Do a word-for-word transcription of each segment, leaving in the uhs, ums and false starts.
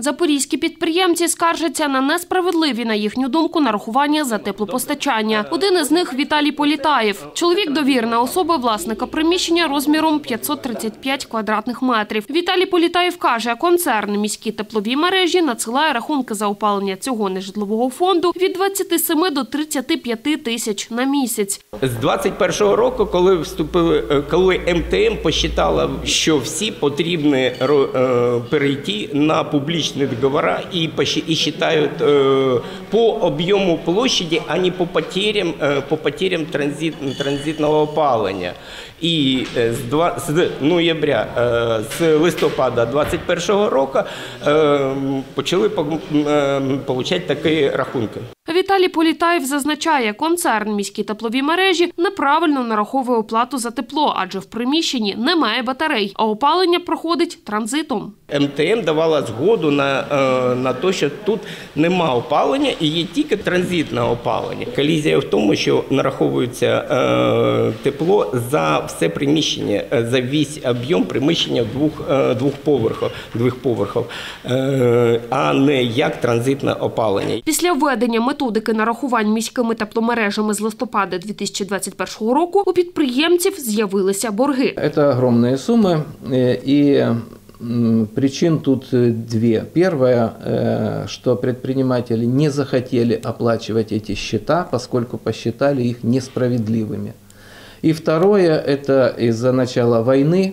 Запорізькі підприємці скаржаться на несправедливі, на їхню думку, нарахування за теплопостачання. Один із них – Віталій Політаєв. Чоловік – довірна особа власника приміщення розміром п'ятсот тридцять п'ять квадратних метрів. Віталій Політаєв каже, концерн «Міські теплові мережі» надсилає рахунки за опалення цього нежитлового фонду від двадцяти семи до тридцяти п'яти тисяч на місяць. З двадцять першого року, коли вступили, коли ем те ем посчитала, що всі потрібно перейти на публічні договора и считают э, по объему площади, а не по потерям, э, по потерям транзит, транзитного опаления. И э, с, два, с ноября, э, с листопада двадцять першого року э, почали э, получать такі рахунки. Віталій Політаєв зазначає, концерн «Міські теплові мережі» неправильно нараховує оплату за тепло, адже в приміщенні немає батарей, а опалення проходить транзитом. ем те ем давала згоду на, на те, що тут немає опалення і є тільки транзитне опалення. Колізія в тому, що нараховується тепло за все приміщення, за весь об'єм приміщення двох, двох, поверхів, двох поверхів, а не як транзитне опалення. Після введення методики нарахувань міськими тепломережами з листопада дві тисячі двадцять першого року у підприємців з'явилися борги. Це великі суми, і причин тут две. Первое, что предприниматели не захотели оплачивать эти счета, поскольку посчитали их несправедливыми. И второе, это из-за начала войны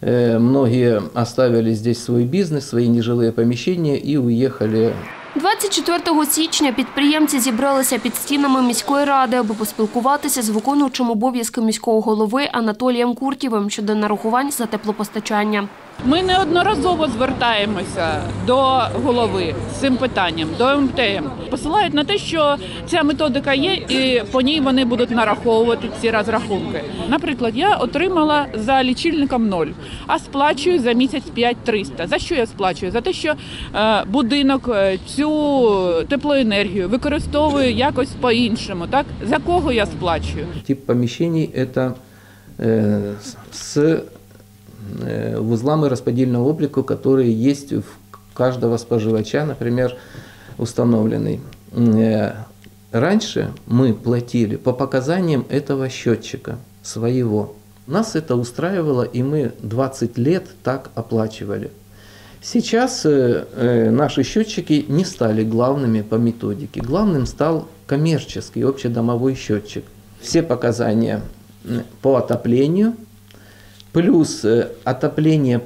многие оставили здесь свой бизнес, свои нежилые помещения и уехали. двадцять четвертого січня підприємці зібралися під стінами міської ради, аби поспілкуватися з виконуючим обов'язки міського голови Анатолієм Куртєвим щодо нарахувань за теплопостачання. Ми неодноразово звертаємося до голови з цим питанням, до ем те ем. Посилають на те, що ця методика є і по ній вони будуть нараховувати ці розрахунки. Наприклад, я отримала за лічильником нуль, а сплачую за місяць п'ять тисяч триста. За що я сплачую? За те, що будинок цю теплоенергію використовує якось по-іншому. Так? За кого я сплачую? Тип поміщень – це з узлами розподільного обліку, які є в кожного споживача, наприклад, установлений. Раніше ми платили по показанням цього счетчика свого. Нас це устраивало, і ми двадцять років так оплачували. Сейчас наши счетчики не стали главными по методике. Главным стал коммерческий, общедомовой счетчик. Все показания по отоплению, плюс отопление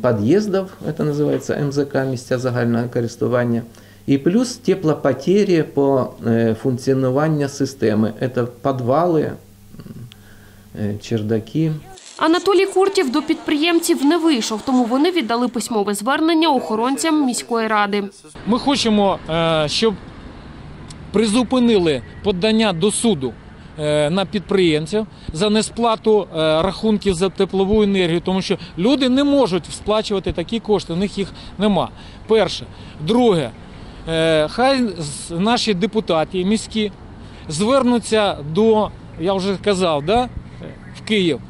подъездов, это называется эм зэ ка, места загального користування, и плюс теплопотери по функционированию системы. Это подвалы, чердаки. Анатолій Куртєв до підприємців не вийшов, тому вони віддали письмове звернення охоронцям міської ради. Ми хочемо, щоб призупинили подання до суду на підприємців за несплату рахунків за теплову енергію, тому що люди не можуть сплачувати такі кошти, у них їх нема. Перше. Друге. Хай наші депутати міські звернуться до, я вже казав, да, в Київ,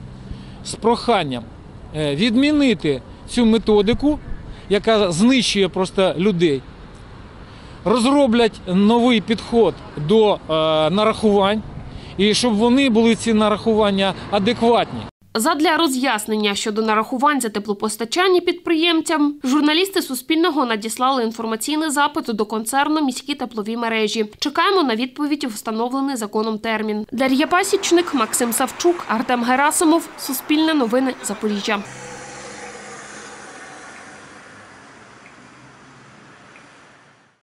з проханням відмінити цю методику, яка знищує просто людей, розроблять новий підхід до нарахувань, і щоб вони були, ці нарахування, адекватні. Задля роз'яснення щодо нарахувань за теплопостачання підприємцям журналісти Суспільного надіслали інформаційний запит до концерну «Міські теплові мережі». Чекаємо на відповідь у встановлений законом термін. Дар'я Пасічник, Максим Савчук, Артем Герасимов. Суспільне новини Запоріжжя.